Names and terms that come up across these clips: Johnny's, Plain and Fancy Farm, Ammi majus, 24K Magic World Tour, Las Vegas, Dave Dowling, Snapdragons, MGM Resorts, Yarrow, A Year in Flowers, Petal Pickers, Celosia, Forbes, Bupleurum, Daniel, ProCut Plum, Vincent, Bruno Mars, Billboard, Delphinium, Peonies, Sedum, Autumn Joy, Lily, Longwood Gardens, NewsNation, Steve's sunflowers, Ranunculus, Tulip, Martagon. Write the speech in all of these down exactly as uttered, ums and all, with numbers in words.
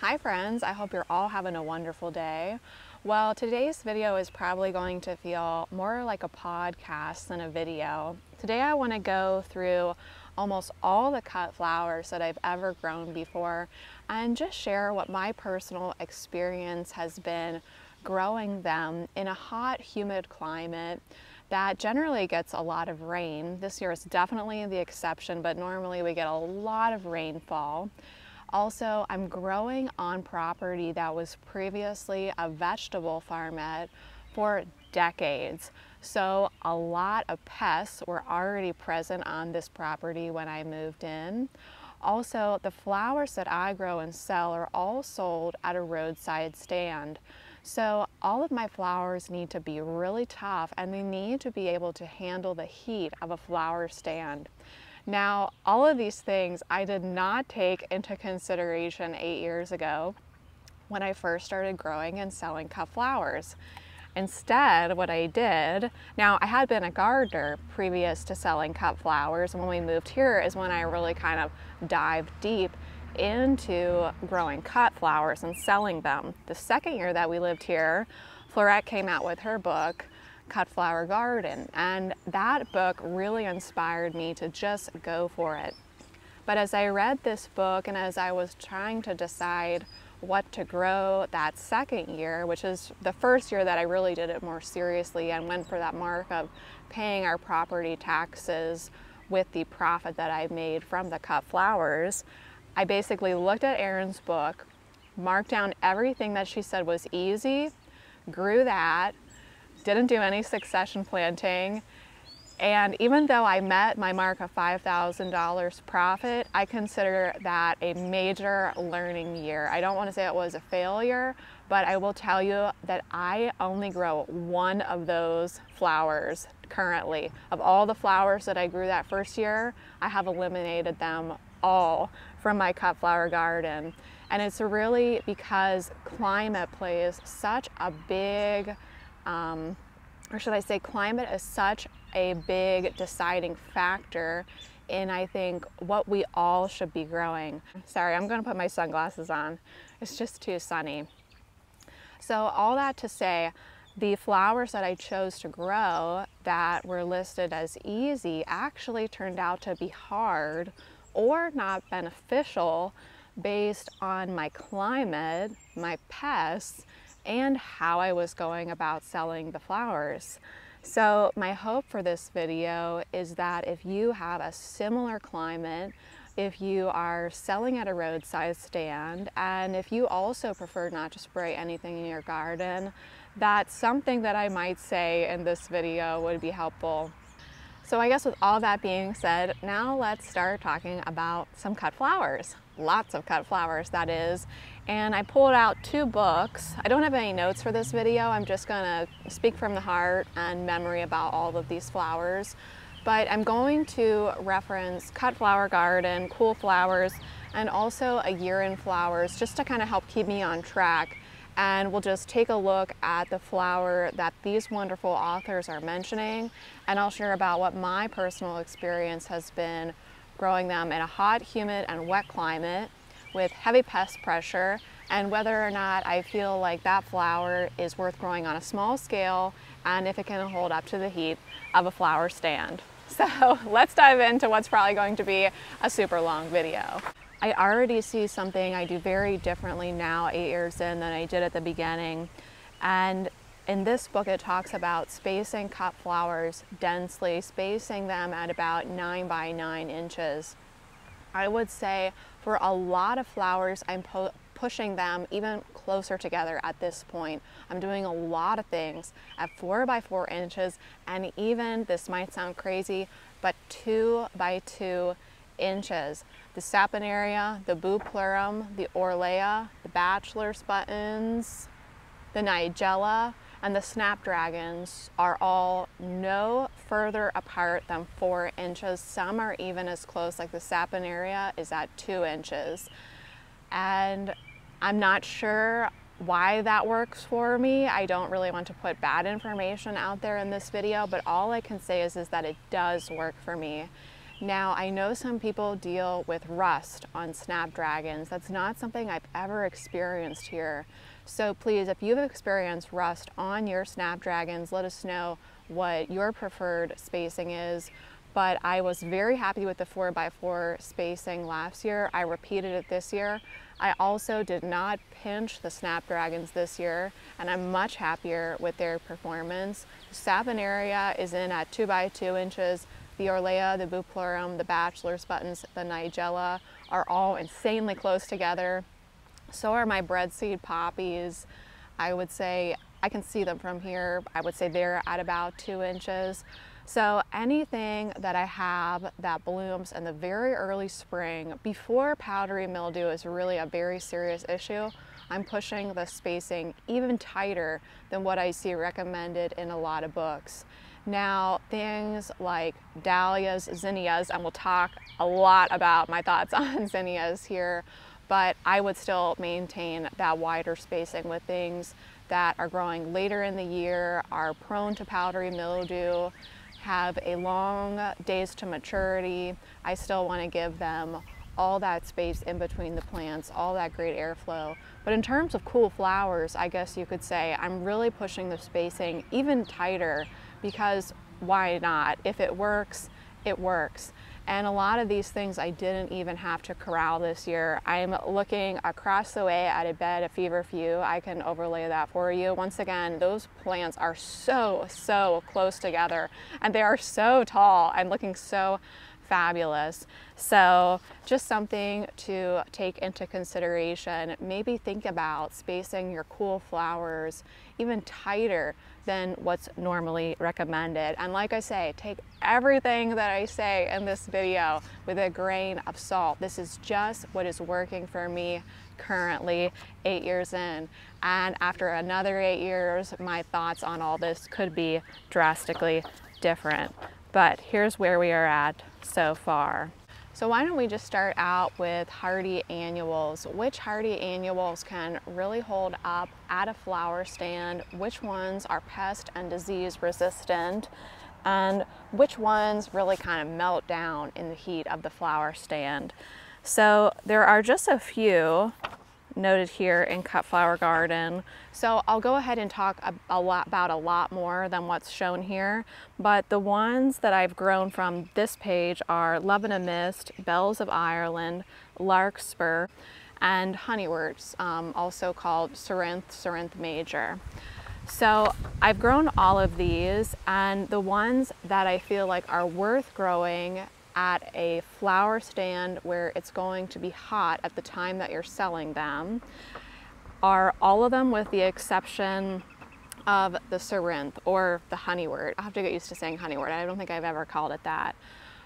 Hi friends, I hope you're all having a wonderful day. Well, today's video is probably going to feel more like a podcast than a video. Today I want to go through almost all the cut flowers that I've ever grown before and just share what my personal experience has been growing them in a hot, humid climate that generally gets a lot of rain. This year is definitely the exception, but normally we get a lot of rainfall. Also, I'm growing on property that was previously a vegetable farmette for decades. So a lot of pests were already present on this property when I moved in. Also, the flowers that I grow and sell are all sold at a roadside stand. So all of my flowers need to be really tough and they need to be able to handle the heat of a flower stand. Now, all of these things I did not take into consideration eight years ago when I first started growing and selling cut flowers. Instead, what I did, now I had been a gardener previous to selling cut flowers, and when we moved here is when I really kind of dived deep into growing cut flowers and selling them. The second year that we lived here, Floret came out with her book, Cut Flower Garden, and that book really inspired me to just go for it. But as I read this book and as I was trying to decide what to grow that second year, which is the first year that I really did it more seriously and went for that mark of paying our property taxes with the profit that I made from the cut flowers, I basically looked at Erin's book, marked down everything that she said was easy, grew that, didn't do any succession planting, and even though I met my mark of five thousand dollars profit, I consider that a major learning year. I don't want to say it was a failure, but I will tell you that I only grow one of those flowers currently. Of all the flowers that I grew that first year, I have eliminated them all from my cut flower garden, and it's really because climate plays such a big um, or should I say climate is such a big deciding factor in I think what we all should be growing. Sorry, I'm going to put my sunglasses on, it's just too sunny. So all that to say, the flowers that I chose to grow that were listed as easy actually turned out to be hard or not beneficial based on my climate, my pests, and how I was going about selling the flowers. So my hope for this video is that if you have a similar climate, if you are selling at a roadside stand, and if you also prefer not to spray anything in your garden, that something that I might say in this video would be helpful. So I guess with all that being said, now let's start talking about some cut flowers. Lots of cut flowers, that is. And I pulled out two books. I don't have any notes for this video. I'm just gonna speak from the heart and memory about all of these flowers. But I'm going to reference Cut Flower Garden, Cool Flowers, and also A Year in Flowers, just to kind of help keep me on track. And we'll just take a look at the flower that these wonderful authors are mentioning, and I'll share about what my personal experience has been growing them in a hot, humid, and wet climate with heavy pest pressure, and whether or not I feel like that flower is worth growing on a small scale and if it can hold up to the heat of a flower stand. So let's dive into what's probably going to be a super long video. I already see something I do very differently now eight years in than I did at the beginning. And in this book, it talks about spacing cut flowers densely, spacing them at about nine by nine inches. I would say for a lot of flowers, I'm po pushing them even closer together at this point. I'm doing a lot of things at four by four inches, and even, this might sound crazy, but two by two inches. The Saponaria, the Bupleurum, the Orlaya, the Bachelor's Buttons, the Nigella, and the Snapdragons are all no further apart than four inches. Some are even as close, like the Saponaria is at two inches. And I'm not sure why that works for me. I don't really want to put bad information out there in this video, but all I can say is, is that it does work for me. Now, I know some people deal with rust on snapdragons. That's not something I've ever experienced here. So please, if you've experienced rust on your snapdragons, let us know what your preferred spacing is. But I was very happy with the four by four spacing last year. I repeated it this year. I also did not pinch the snapdragons this year, and I'm much happier with their performance. Saponaria is in at two by two inches. The Orlaya, the Bupleurum, the Bachelor's Buttons, the Nigella are all insanely close together. So are my breadseed poppies. I would say, I can see them from here. I would say they're at about two inches. So anything that I have that blooms in the very early spring, before powdery mildew is really a very serious issue, I'm pushing the spacing even tighter than what I see recommended in a lot of books. Now, things like dahlias, zinnias, and we'll talk a lot about my thoughts on zinnias here, but I would still maintain that wider spacing with things that are growing later in the year, are prone to powdery mildew, have a long days to maturity. I still want to give them all that space in between the plants, all that great airflow. But in terms of cool flowers, I guess you could say I'm really pushing the spacing even tighter, because why not? If it works, it works. And a lot of these things I didn't even have to corral this year. I'm looking across the way at a bed of feverfew. I can overlay that for you. Once again, those plants are so, so close together, and they are so tall and looking so fabulous. So just something to take into consideration. Maybe think about spacing your cool flowers even tighter than what's normally recommended. And like I say, take everything that I say in this video with a grain of salt. This is just what is working for me currently, eight years in. And after another eight years, my thoughts on all this could be drastically different. But here's where we are at so far. So why don't we just start out with hardy annuals? Which hardy annuals can really hold up at a flower stand? Which ones are pest and disease resistant? And which ones really kind of melt down in the heat of the flower stand? So there are just a few noted here in Cut Flower Garden. So I'll go ahead and talk a, a lot about a lot more than what's shown here, but the ones that I've grown from this page are Love in a Mist, Bells of Ireland, Larkspur, and Honeyworts, um, also called Cerinthe, Cerinthe major. So I've grown all of these, and the ones that I feel like are worth growing at a flower stand where it's going to be hot at the time that you're selling them are all of them, with the exception of the Cerinthe or the Honeywort. I have to get used to saying Honeywort. I don't think I've ever called it that.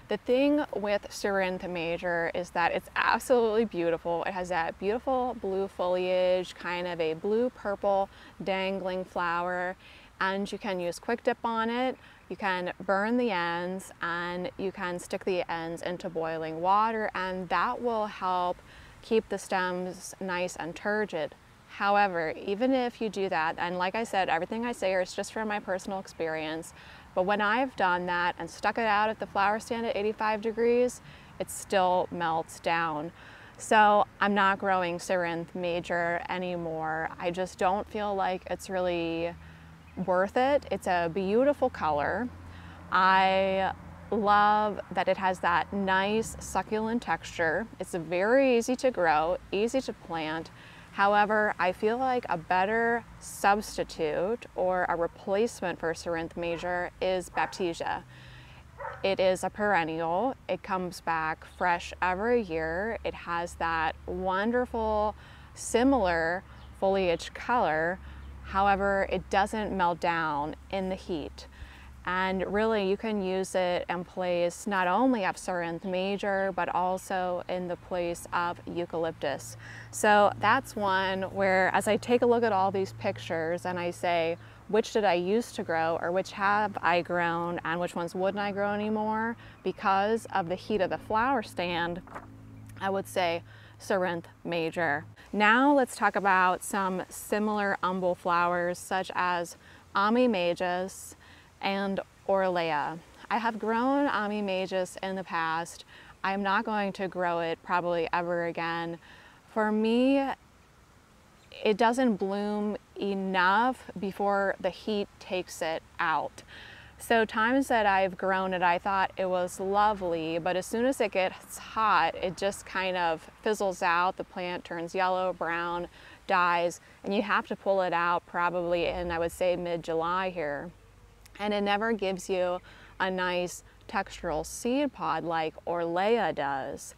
The thing with Cerinthe major is that it's absolutely beautiful. It has that beautiful blue foliage, kind of a blue-purple dangling flower, and you can use quick dip on it. You can burn the ends, and you can stick the ends into boiling water, and that will help keep the stems nice and turgid. However, even if you do that, and like I said, everything I say here is just from my personal experience, but when I've done that and stuck it out at the flower stand at eighty-five degrees, it still melts down. So I'm not growing Cerinthe major anymore. I just don't feel like it's really worth it. It's a beautiful color. I love that it has that nice succulent texture. It's very easy to grow, easy to plant. However, I feel like a better substitute or a replacement for Cerinthe major is Baptisia. It is a perennial. It comes back fresh every year. It has that wonderful, similar foliage color. However, it doesn't melt down in the heat. And really, you can use it in place not only of Cerinthe major, but also in the place of eucalyptus. So that's one where, as I take a look at all these pictures and I say, which did I used to grow, or which have I grown, and which ones wouldn't I grow anymore, because of the heat of the flower stand, I would say Cerinthe major. Now let's talk about some similar umbel flowers such as Ammi majus and Orlaya. I have grown Ammi majus in the past. I'm not going to grow it probably ever again. For me, it doesn't bloom enough before the heat takes it out. So times that I've grown it, I thought it was lovely, but as soon as it gets hot, it just kind of fizzles out. The plant turns yellow, brown, dies, and you have to pull it out probably in, I would say, mid-July here. And it never gives you a nice textural seed pod like Orlaya does.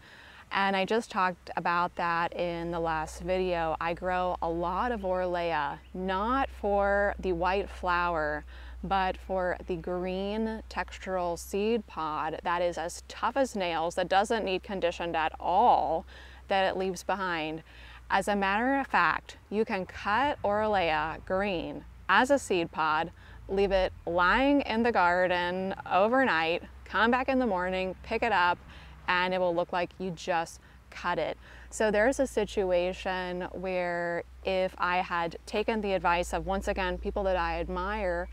And I just talked about that in the last video. I grow a lot of Orlaya, not for the white flower, but for the green textural seed pod that is as tough as nails, that doesn't need conditioned at all, that it leaves behind. As a matter of fact, you can cut Orlaya green as a seed pod, leave it lying in the garden overnight, come back in the morning, pick it up, and it will look like you just cut it. So there's a situation where if I had taken the advice of, once again, people that I admire,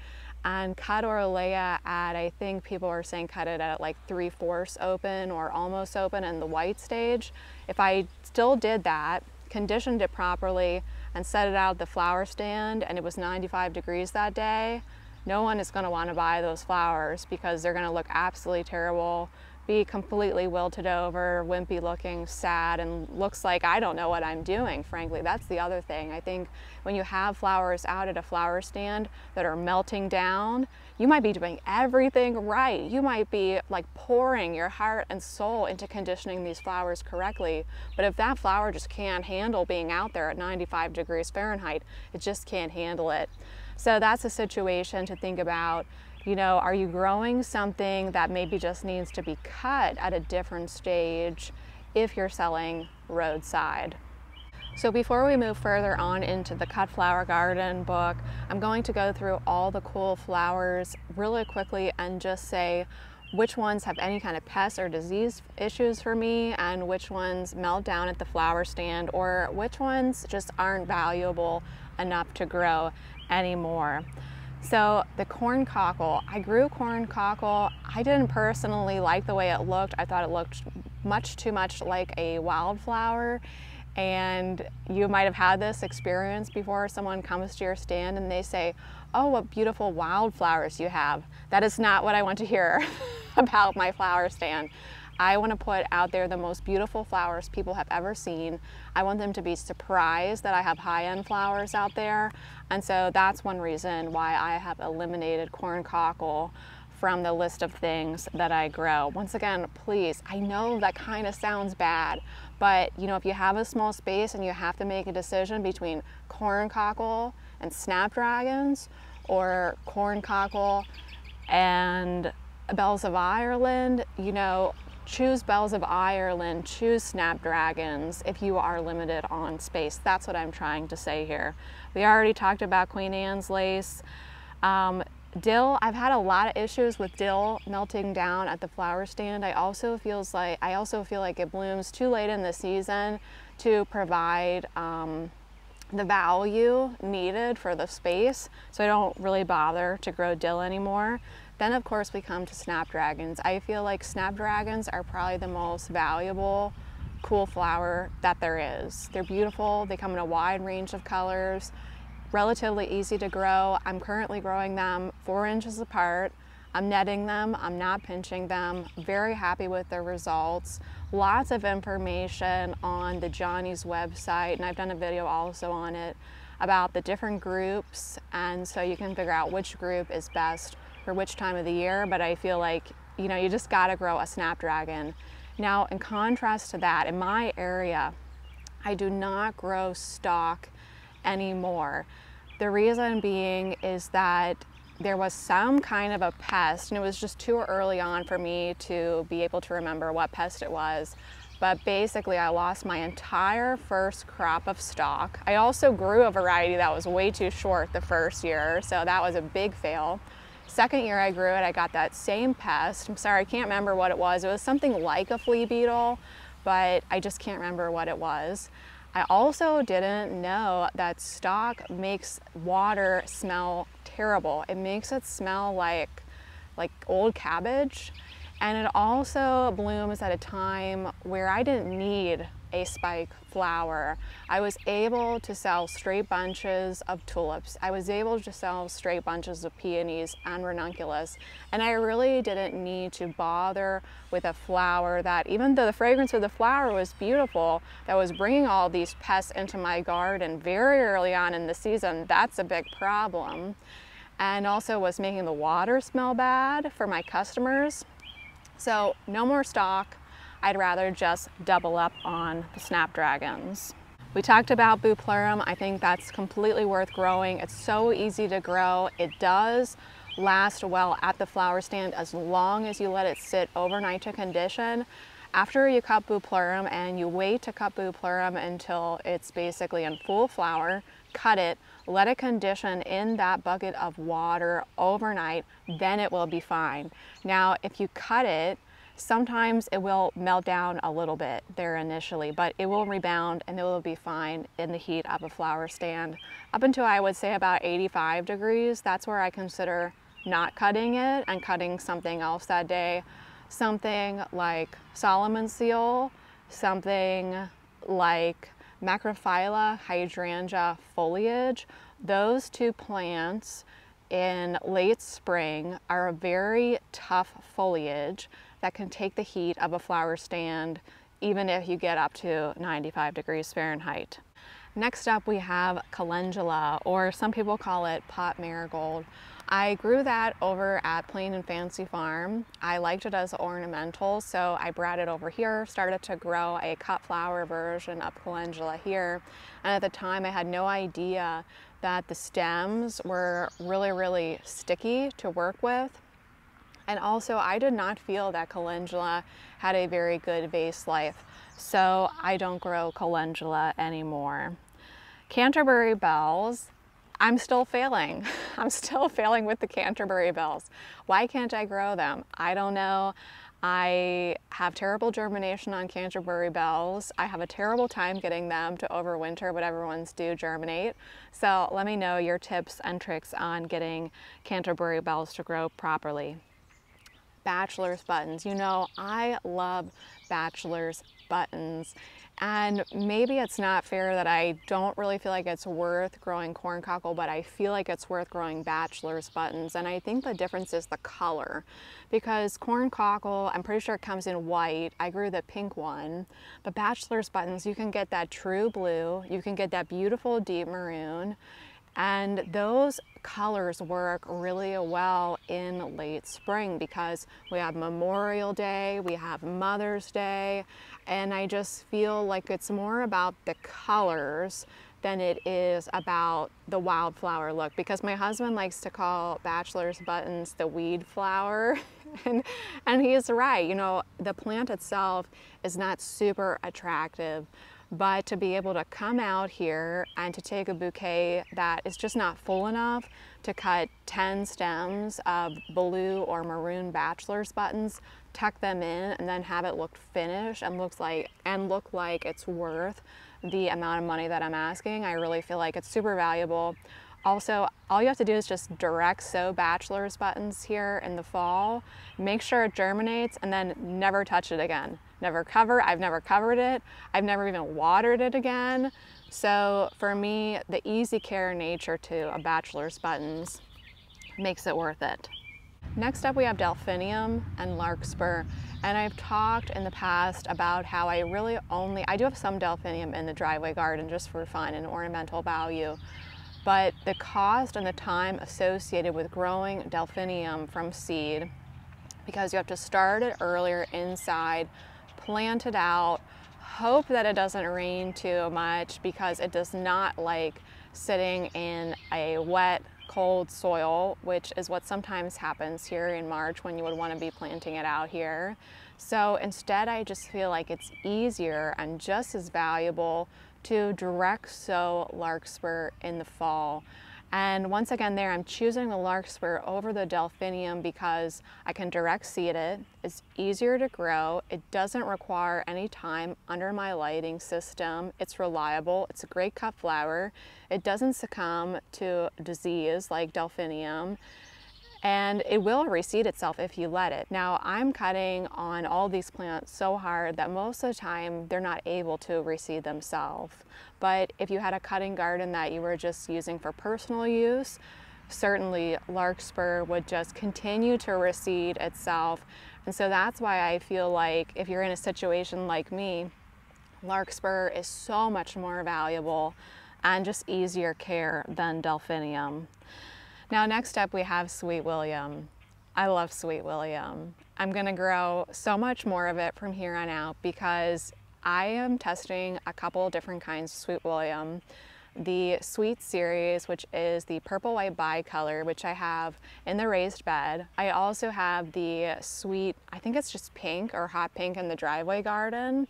and cut Orlaya at, I think people are saying cut it at like three-fourths open or almost open in the white stage. If I still did that, conditioned it properly, and set it out at the flower stand, and it was ninety-five degrees that day, no one is gonna wanna buy those flowers because they're gonna look absolutely terrible, be completely wilted over, wimpy looking, sad, and looks like I don't know what I'm doing, frankly. That's the other thing. I think when you have flowers out at a flower stand that are melting down, you might be doing everything right. You might be like pouring your heart and soul into conditioning these flowers correctly. But if that flower just can't handle being out there at ninety-five degrees Fahrenheit, it just can't handle it. So that's a situation to think about. You know, are you growing something that maybe just needs to be cut at a different stage if you're selling roadside? So before we move further on into the Cut Flower Garden book, I'm going to go through all the cool flowers really quickly and just say which ones have any kind of pest or disease issues for me and which ones melt down at the flower stand or which ones just aren't valuable enough to grow anymore. So the corn cockle, I grew corn cockle. I didn't personally like the way it looked. I thought it looked much too much like a wildflower. And you might have had this experience before. Someone comes to your stand and they say, oh, what beautiful wildflowers you have. That is not what I want to hear about my flower stand. I want to put out there the most beautiful flowers people have ever seen. I want them to be surprised that I have high-end flowers out there. And so that's one reason why I have eliminated corn cockle from the list of things that I grow. Once again, please, I know that kind of sounds bad, but you know, if you have a small space and you have to make a decision between corn cockle and snapdragons or corn cockle and bells of Ireland, you know, choose bells of Ireland, choose snapdragons if you are limited on space. That's what I'm trying to say here. We already talked about Queen Anne's lace. Um, dill, I've had a lot of issues with dill melting down at the flower stand. I also, feels like, I also feel like it blooms too late in the season to provide um, the value needed for the space. So I don't really bother to grow dill anymore. Then of course we come to snapdragons. I feel like snapdragons are probably the most valuable cool flower that there is. They're beautiful, they come in a wide range of colors, relatively easy to grow. I'm currently growing them four inches apart. I'm netting them, I'm not pinching them. Very happy with the results. Lots of information on the Johnny's website, and I've done a video also on it about the different groups, and so you can figure out which group is best for which time of the year, but I feel like, you know, you just gotta grow a snapdragon. Now, in contrast to that, in my area, I do not grow stock anymore. The reason being is that there was some kind of a pest, and it was just too early on for me to be able to remember what pest it was. But basically, I lost my entire first crop of stock. I also grew a variety that was way too short the first year, so that was a big fail. Second year I grew it, I got that same pest. I'm sorry, I can't remember what it was. It was something like a flea beetle, but I just can't remember what it was. I also didn't know that stock makes water smell terrible. It makes it smell like like old cabbage. And it also blooms at a time where I didn't need a spike flower. I was able to sell straight bunches of tulips. I was able to sell straight bunches of peonies and ranunculus. And I really didn't need to bother with a flower that, even though the fragrance of the flower was beautiful, that was bringing all these pests into my garden very early on in the season. That's a big problem. And also was making the water smell bad for my customers. So no more stock. I'd rather just double up on the snapdragons. We talked about Bupleurum. I think that's completely worth growing. It's so easy to grow. It does last well at the flower stand as long as you let it sit overnight to condition. After you cut Bupleurum, and you wait to cut Bupleurum until it's basically in full flower, cut it, let it condition in that bucket of water overnight, then it will be fine. Now, if you cut it, sometimes it will melt down a little bit there initially, but it will rebound and it will be fine in the heat of a flower stand. Up until, I would say, about eighty-five degrees, that's where I consider not cutting it and cutting something else that day. Something like Solomon seal, something like Macrophylla hydrangea foliage. Those two plants in late spring are a very tough foliage that can take the heat of a flower stand even if you get up to ninety-five degrees Fahrenheit. Next up, we have calendula, or some people call it pot marigold. I grew that over at Plain and Fancy Farm. I liked it as ornamental, so I brought it over here, started to grow a cut flower version of calendula here. And at the time, I had no idea that the stems were really, really sticky to work with. And also, I did not feel that calendula had a very good vase life, so I don't grow calendula anymore. Canterbury bells, I'm still failing. I'm still failing with the Canterbury bells. Why can't I grow them? I don't know. I have terrible germination on Canterbury bells. I have a terrible time getting them to overwinter, but everyone's do germinate. So let me know your tips and tricks on getting Canterbury bells to grow properly. Bachelor's buttons. You know, I love bachelor's buttons, and maybe it's not fair that I don't really feel like it's worth growing corncockle, but I feel like it's worth growing bachelor's buttons. And I think the difference is the color, because corncockle, I'm pretty sure it comes in white. I grew the pink one, but bachelor's buttons, you can get that true blue, you can get that beautiful deep maroon, and those colors work really well in late spring because we have Memorial Day, we have Mother's Day, and I just feel like it's more about the colors than it is about the wildflower look, because my husband likes to call bachelor's buttons the weed flower. and, and he is right. You know, the plant itself is not super attractive, but to be able to come out here and to take a bouquet that is just not full enough to cut ten stems of blue or maroon bachelor's buttons, tuck them in, and then have it look finished and looks like and look like it's worth the amount of money that I'm asking, I really feel like it's super valuable. Also, all you have to do is just direct sow bachelor's buttons here in the fall, make sure it germinates, and then never touch it again. Never cover, I've never covered it. I've never even watered it again. So for me, the easy care nature to a bachelor's buttons makes it worth it. Next up, we have delphinium and larkspur. And I've talked in the past about how I really only, I do have some delphinium in the driveway garden just for fun and ornamental value, but the cost and the time associated with growing delphinium from seed, because you have to start it earlier inside, plant it out, hope that it doesn't rain too much because it does not like sitting in a wet, cold soil, which is what sometimes happens here in March when you would want to be planting it out here. So instead, I just feel like it's easier and just as valuable to direct sow larkspur in the fall. And once again there, I'm choosing the larkspur over the delphinium because I can direct seed it, it's easier to grow, it doesn't require any time under my lighting system, it's reliable, it's a great cut flower, it doesn't succumb to disease like delphinium, and it will reseed itself if you let it. Now, I'm cutting on all these plants so hard that most of the time they're not able to reseed themselves. But if you had a cutting garden that you were just using for personal use, certainly larkspur would just continue to reseed itself. And so that's why I feel like if you're in a situation like me, larkspur is so much more valuable and just easier care than delphinium. Now, next up we have Sweet William. I love Sweet William. I'm gonna grow so much more of it from here on out because I am testing a couple different kinds of Sweet William. The Sweet series, which is the purple white bicolor, which I have in the raised bed. I also have the Sweet, I think it's just pink or hot pink in the driveway garden.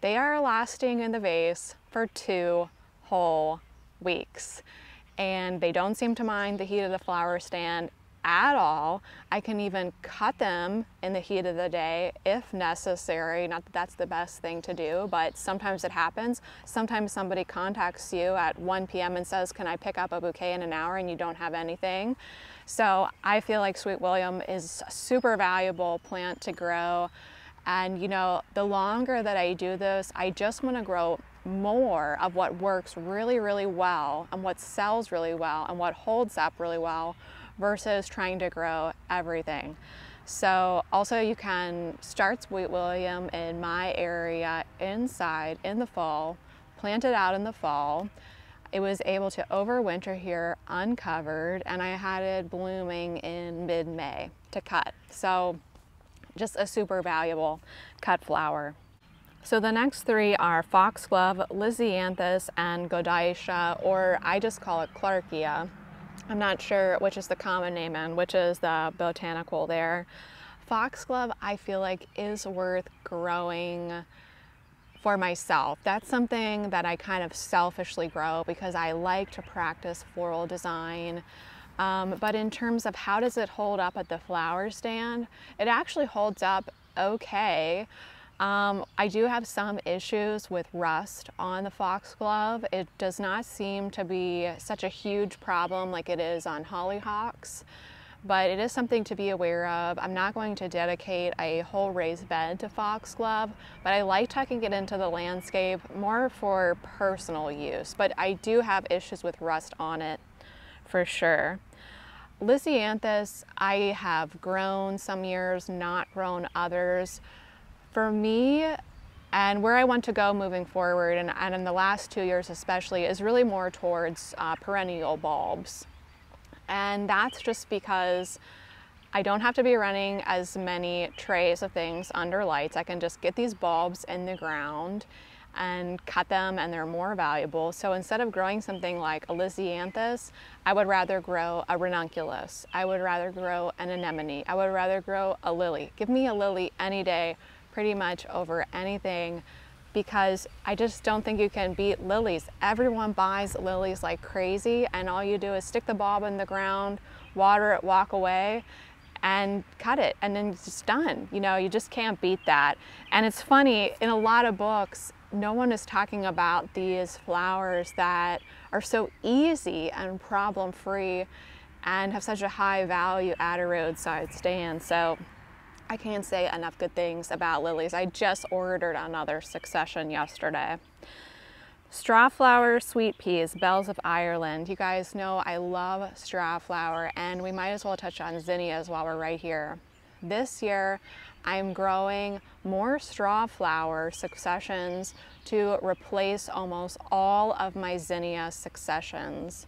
They are lasting in the vase for two whole weeks, and they don't seem to mind the heat of the flower stand at all. I can even cut them in the heat of the day if necessary. Not that that's the best thing to do, but sometimes it happens. Sometimes somebody contacts you at one p m and says, can I pick up a bouquet in an hour, and you don't have anything. So I feel like Sweet William is a super valuable plant to grow. And you know, the longer that I do this, I just want to grow more of what works really, really well and what sells really well and what holds up really well, versus trying to grow everything. So also you can start Sweet William in my area inside in the fall, plant it out in the fall. It was able to overwinter here uncovered, and I had it blooming in mid-May to cut. So just a super valuable cut flower. So the next three are Foxglove, Lisianthus, and Godicia, or I just call it Clarkia. I'm not sure which is the common name and which is the botanical there. Foxglove, I feel like, is worth growing for myself. That's something that I kind of selfishly grow because I like to practice floral design. Um, but in terms of how does it hold up at the flower stand, it actually holds up okay. Um, I do have some issues with rust on the foxglove. It does not seem to be such a huge problem like it is on hollyhocks, but it is something to be aware of. I'm not going to dedicate a whole raised bed to foxglove, but I like tucking it into the landscape more for personal use, but I do have issues with rust on it for sure. Lisianthus, I have grown some years, not grown others. For me, and where I want to go moving forward, and, and in the last two years especially, is really more towards uh, perennial bulbs. And that's just because I don't have to be running as many trays of things under lights. I can just get these bulbs in the ground and cut them, and they're more valuable. So instead of growing something like a Lisianthus, I would rather grow a ranunculus. I would rather grow an anemone. I would rather grow a lily. Give me a lily any day, pretty much over anything, because I just don't think you can beat lilies. Everyone buys lilies like crazy, and all you do is stick the bulb in the ground, water it, walk away, and cut it, and then it's done. You know, you just can't beat that. And it's funny, in a lot of books, no one is talking about these flowers that are so easy and problem-free and have such a high value at a roadside stand. So I can't say enough good things about lilies. I just ordered another succession yesterday. Strawflower, sweet peas, bells of Ireland. You guys know I love strawflower, and we might as well touch on zinnias while we're right here. This year, I'm growing more strawflower successions to replace almost all of my zinnia successions.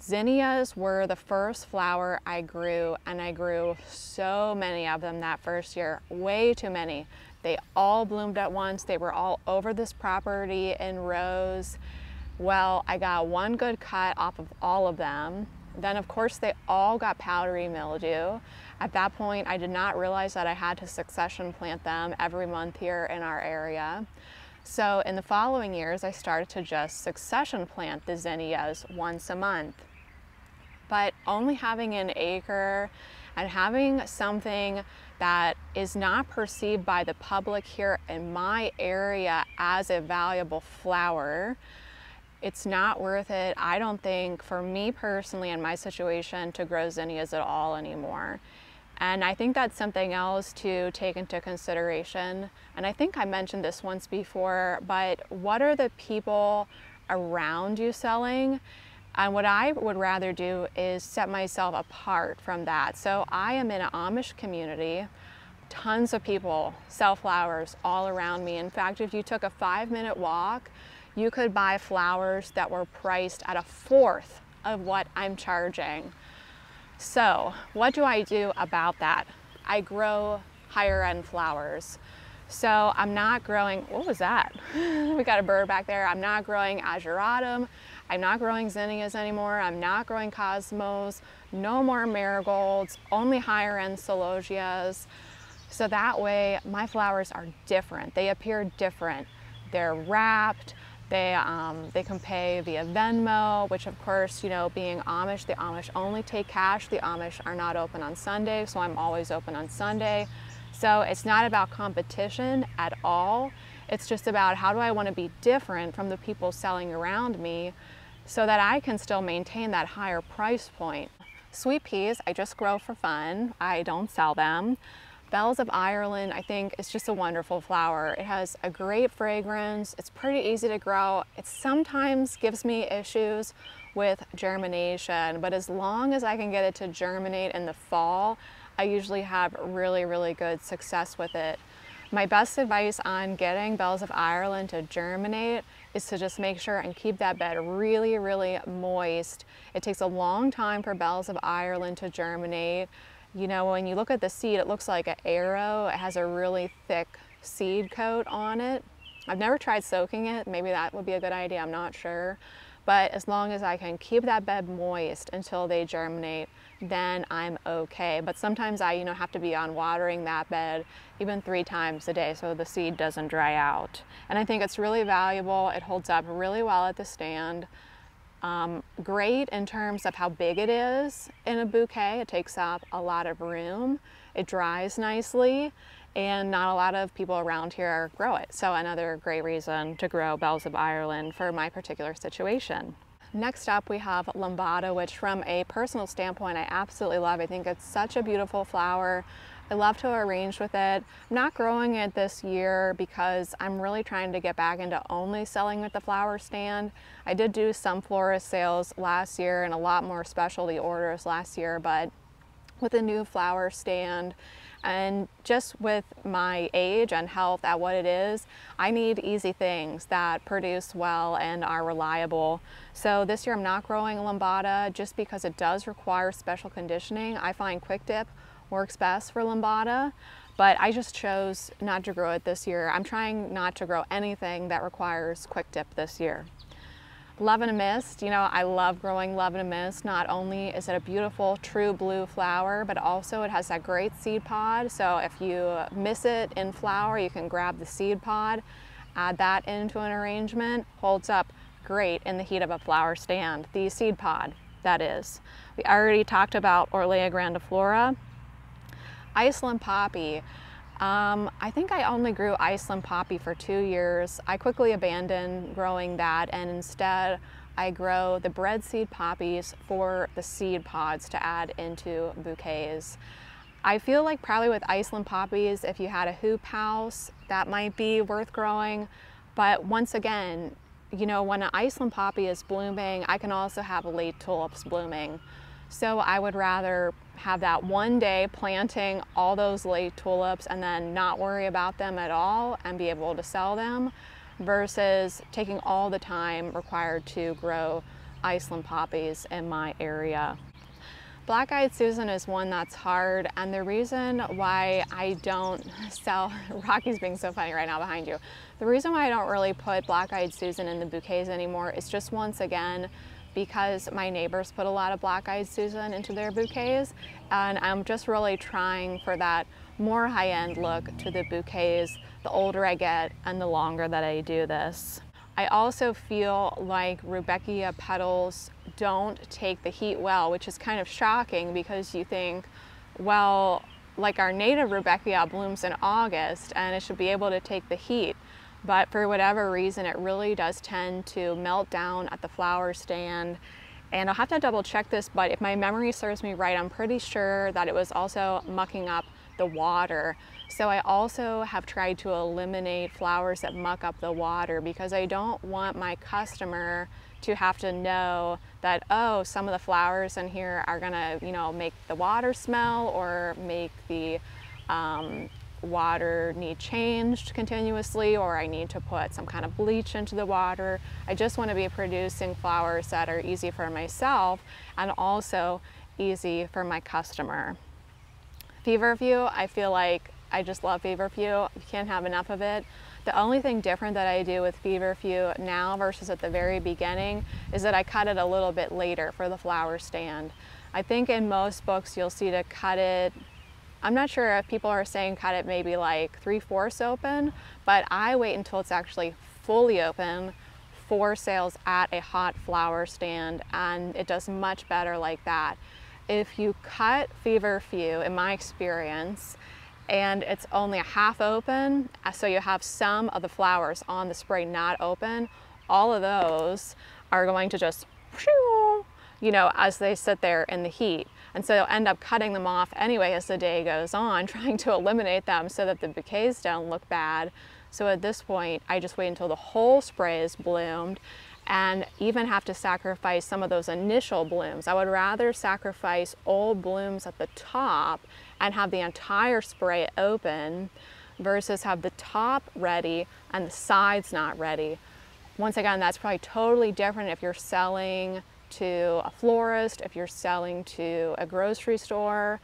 Zinnias were the first flower I grew, and I grew so many of them that first year, way too many. They all bloomed at once. They were all over this property in rows. Well, I got one good cut off of all of them. Then of course they all got powdery mildew. At that point, I did not realize that I had to succession plant them every month here in our area. So in the following years, I started to just succession plant the zinnias once a month. But only having an acre and having something that is not perceived by the public here in my area as a valuable flower it's not worth it, I don't think, for me personally in my situation, to grow zinnias at all anymore. And I think that's something else to take into consideration. And I think I mentioned this once before, but what are the people around you selling? And what I would rather do is set myself apart from that. So I am in an Amish community. Tons of people sell flowers all around me. In fact, if you took a five minute walk, you could buy flowers that were priced at a fourth of what I'm charging. So what do I do about that? I grow higher end flowers. So I'm not growing, what was that? We got a bird back there. I'm not growing ageratum. I'm not growing zinnias anymore. I'm not growing cosmos. No more marigolds, only higher end celosias. So that way my flowers are different. They appear different. They're wrapped. They, um, they can pay via Venmo, which of course, you know, being Amish, the Amish only take cash. The Amish are not open on Sunday, so I'm always open on Sunday. So it's not about competition at all. It's just about how do I want to be different from the people selling around me so that I can still maintain that higher price point. Sweet peas, I just grow for fun. I don't sell them. Bells of Ireland, I think, is just a wonderful flower. It has a great fragrance. It's pretty easy to grow. It sometimes gives me issues with germination, but as long as I can get it to germinate in the fall, I usually have really, really good success with it. My best advice on getting Bells of Ireland to germinate is to just make sure and keep that bed really, really moist. It takes a long time for Bells of Ireland to germinate. You know, when you look at the seed, it looks like an arrow. It has a really thick seed coat on it. I've never tried soaking it. Maybe that would be a good idea, I'm not sure. But as long as I can keep that bed moist until they germinate, then I'm okay. But sometimes I, you know, have to be on watering that bed even three times a day so the seed doesn't dry out. And I think it's really valuable. It holds up really well at the stand. Um, great in terms of how big it is in a bouquet. It takes up a lot of room. It dries nicely, and not a lot of people around here grow it. So another great reason to grow Bells of Ireland for my particular situation. Next up, we have Lombada, which from a personal standpoint, I absolutely love. I think it's such a beautiful flower. I love to arrange with it. I'm not growing it this year because I'm really trying to get back into only selling at the flower stand. I did do some florist sales last year and a lot more specialty orders last year, but with a new flower stand and just with my age and health at what it is, I need easy things that produce well and are reliable. So this year I'm not growing Lombada just because it does require special conditioning. I find quick dip works best for Lombada, but I just chose not to grow it this year. I'm trying not to grow anything that requires quick dip this year. Love and a Mist, you know, I love growing Love and a Mist. Not only is it a beautiful true blue flower, but also it has that great seed pod. So if you miss it in flower, you can grab the seed pod, add that into an arrangement, holds up great in the heat of a flower stand, the seed pod, that is. We already talked about Orlaya grandiflora. Iceland poppy. Um, I think I only grew Iceland poppy for two years. I quickly abandoned growing that, and instead I grow the bread seed poppies for the seed pods to add into bouquets. I feel like probably with Iceland poppies, if you had a hoop house, that might be worth growing. But once again, you know, when an Iceland poppy is blooming, I can also have late tulips blooming. So I would rather have that one day planting all those late tulips and then not worry about them at all and be able to sell them versus taking all the time required to grow Iceland poppies in my area. Black-eyed Susan is one that's hard, and the reason why I don't sell, Rocky's being so funny right now behind you, the reason why I don't really put Black-eyed Susan in the bouquets anymore is just once again because my neighbors put a lot of Black-eyed Susan into their bouquets, and I'm just really trying for that more high-end look to the bouquets the older I get and the longer that I do this. I also feel like Rudbeckia petals don't take the heat well, which is kind of shocking because you think, well, like our native Rudbeckia blooms in August and it should be able to take the heat. but for whatever reason, it really does tend to melt down at the flower stand. And I'll have to double check this, but if my memory serves me right, I'm pretty sure that it was also mucking up the water. So I also have tried to eliminate flowers that muck up the water, because I don't want my customer to have to know that, oh, some of the flowers in here are gonna, you know, make the water smell or make the um, water need changed continuously, or I need to put some kind of bleach into the water. I just want to be producing flowers that are easy for myself and also easy for my customer. Feverfew, I feel like I just love feverfew. You can't have enough of it. The only thing different that I do with feverfew now versus at the very beginning is that I cut it a little bit later for the flower stand. I think in most books you'll see to cut it, I'm not sure if people are saying cut it maybe like three-fourths open, but I wait until it's actually fully open for sales at a hot flower stand, and it does much better like that. If you cut feverfew, in my experience, and it's only a half open, so you have some of the flowers on the spray not open, all of those are going to just, you know, as they sit there in the heat. And so you'll end up cutting them off anyway as the day goes on, trying to eliminate them so that the bouquets don't look bad. So at this point, I just wait until the whole spray is bloomed, and even have to sacrifice some of those initial blooms. I would rather sacrifice old blooms at the top and have the entire spray open versus have the top ready and the sides not ready. Once again, that's probably totally different if you're selling to a florist, if you're selling to a grocery store,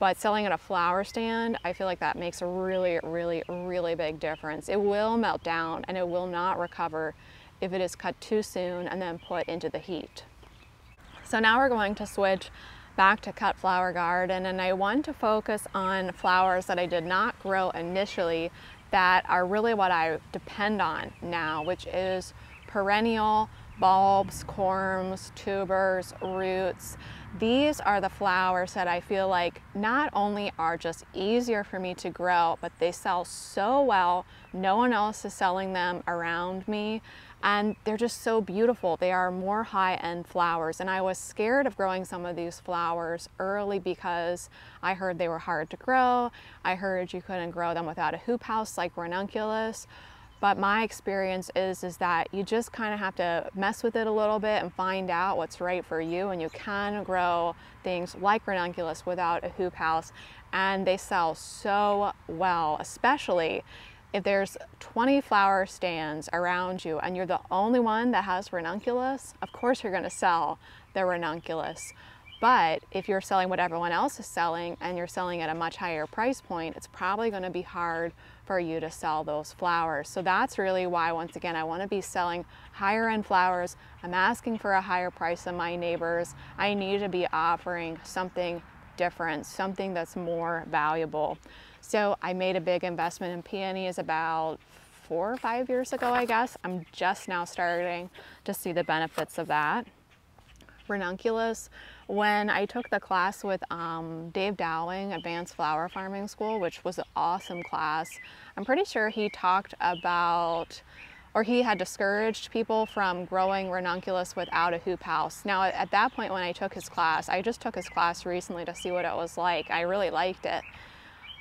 but selling at a flower stand, I feel like that makes a really, really, really big difference. It will melt down and it will not recover if it is cut too soon and then put into the heat. So now we're going to switch back to Cut Flower Garden, and I want to focus on flowers that I did not grow initially that are really what I depend on now, which is perennial bulbs, corms, tubers, roots. These are the flowers that I feel like not only are just easier for me to grow, but they sell so well. No one else is selling them around me, and they're just so beautiful. They are more high-end flowers, and I was scared of growing some of these flowers early because I heard they were hard to grow. I heard you couldn't grow them without a hoop house like Ranunculus. But my experience is, is that you just kind of have to mess with it a little bit and find out what's right for you. And you can grow things like Ranunculus without a hoop house. And they sell so well, especially if there's twenty flower stands around you and you're the only one that has Ranunculus. Of course you're going to sell the Ranunculus. But if you're selling what everyone else is selling and you're selling at a much higher price point, it's probably going to be hard for you to sell those flowers. So that's really why, once again, I want to be selling higher end flowers. I'm asking for a higher price than my neighbors. I need to be offering something different, something that's more valuable. So I made a big investment in peonies about four or five years ago, I guess. I'm just now starting to see the benefits of that. Ranunculus, when I took the class with um, Dave Dowling, Advanced Flower Farming School, which was an awesome class, I'm pretty sure he talked about, or he had discouraged people from growing Ranunculus without a hoop house. Now at that point when I took his class, I just took his class recently to see what it was like. I really liked it.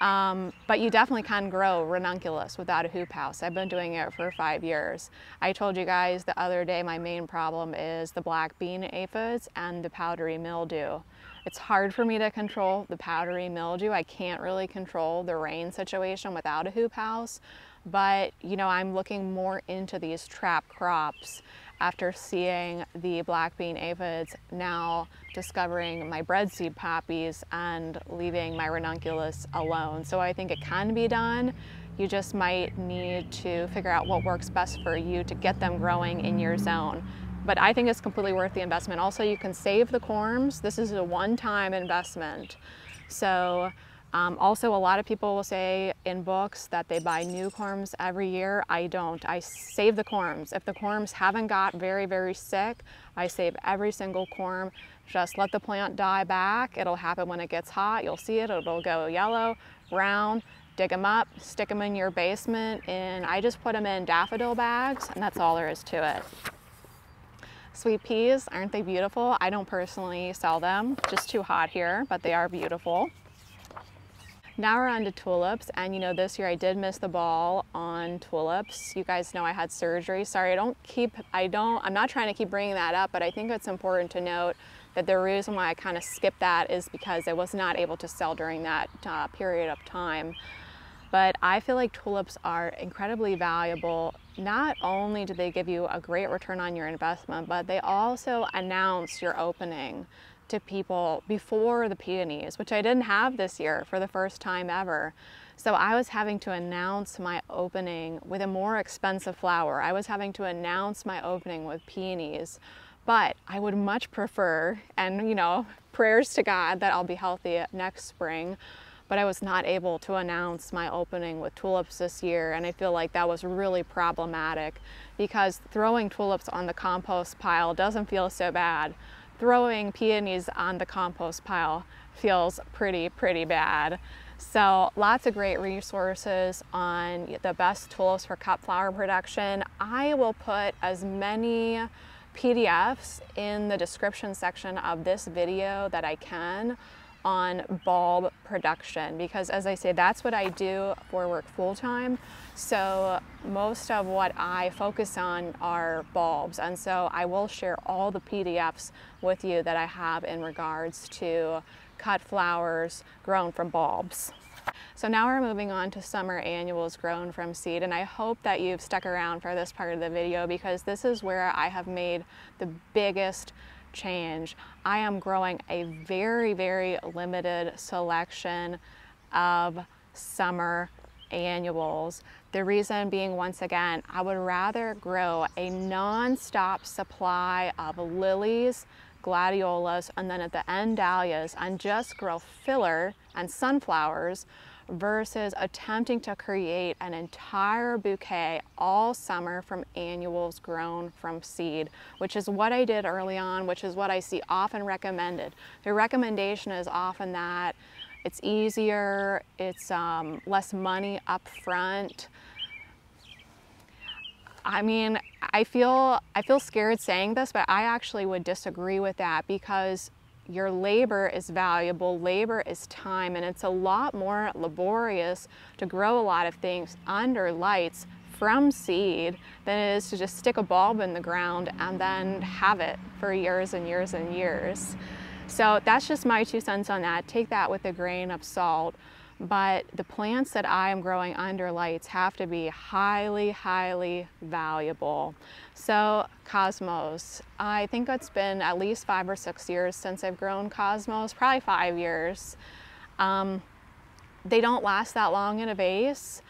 Um, but you definitely can grow Ranunculus without a hoop house. I've been doing it for five years. I told you guys the other day my main problem is the black bean aphids and the powdery mildew. It's hard for me to control the powdery mildew. I can't really control the rain situation without a hoop house, but you know, I'm looking more into these trap crops after seeing the black bean aphids, now discovering my breadseed poppies and leaving my Ranunculus alone. So I think it can be done. You just might need to figure out what works best for you to get them growing in your zone. But I think it's completely worth the investment. Also, you can save the corms. This is a one-time investment. So Um, also, a lot of people will say in books that they buy new corms every year. I don't. I save the corms. If the corms haven't got very, very sick, I save every single corm. Just let the plant die back. It'll happen when it gets hot. You'll see it. It'll go yellow, brown, dig them up, stick them in your basement, and I just put them in daffodil bags, and that's all there is to it. Sweet peas, aren't they beautiful? I don't personally sell them, just too hot here, but they are beautiful. Now we're on to tulips, and you know, this year I did miss the ball on tulips. You guys know I had surgery. Sorry, I don't keep, I don't, I'm not trying to keep bringing that up, but I think it's important to note that the reason why I kind of skipped that is because I was not able to sell during that uh, period of time. But I feel like tulips are incredibly valuable. Not only do they give you a great return on your investment, but they also announce your opening to people before the peonies, which I didn't have this year for the first time ever. So I was having to announce my opening with a more expensive flower. I was having to announce my opening with peonies, but I would much prefer, and you know, prayers to God that I'll be healthy next spring, but I was not able to announce my opening with tulips this year, and I feel like that was really problematic because throwing tulips on the compost pile doesn't feel so bad. Throwing peonies on the compost pile feels pretty, pretty bad. So lots of great resources on the best tools for cut flower production. I will put as many P D Fs in the description section of this video that I can on bulb production, because as I say, that's what I do for work full-time. So most of what I focus on are bulbs, and so I will share all the P D Fs with you that I have in regards to cut flowers grown from bulbs. So now we're moving on to summer annuals grown from seed, and I hope that you've stuck around for this part of the video because this is where I have made the biggest change. I am growing a very, very limited selection of summer annuals. The reason being, once again, I would rather grow a non-stop supply of lilies, gladiolas, and then at the end dahlias, and just grow filler and sunflowers versus attempting to create an entire bouquet all summer from annuals grown from seed, which is what I did early on, which is what I see often recommended. The recommendation is often that it's easier, it's um, less money up front. I mean, I feel, I feel scared saying this, but I actually would disagree with that because your labor is valuable, labor is time, and it's a lot more laborious to grow a lot of things under lights from seed than it is to just stick a bulb in the ground and then have it for years and years and years. So that's just my two cents on that. Take that with a grain of salt. But the plants that I am growing under lights have to be highly, highly valuable. So cosmos, I think it's been at least five or six years since I've grown cosmos, probably five years. Um, they don't last that long in a vase.